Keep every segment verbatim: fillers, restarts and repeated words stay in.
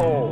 No!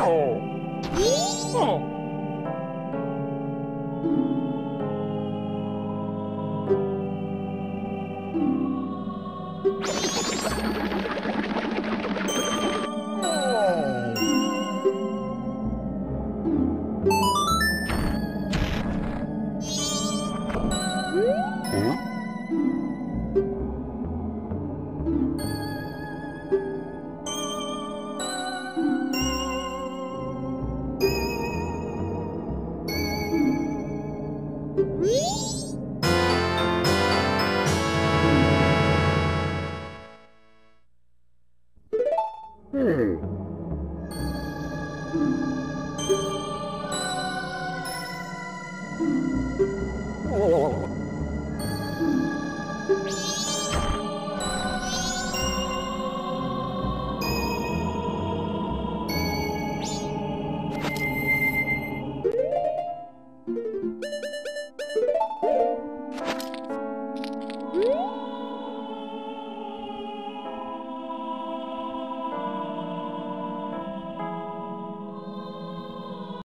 Oh.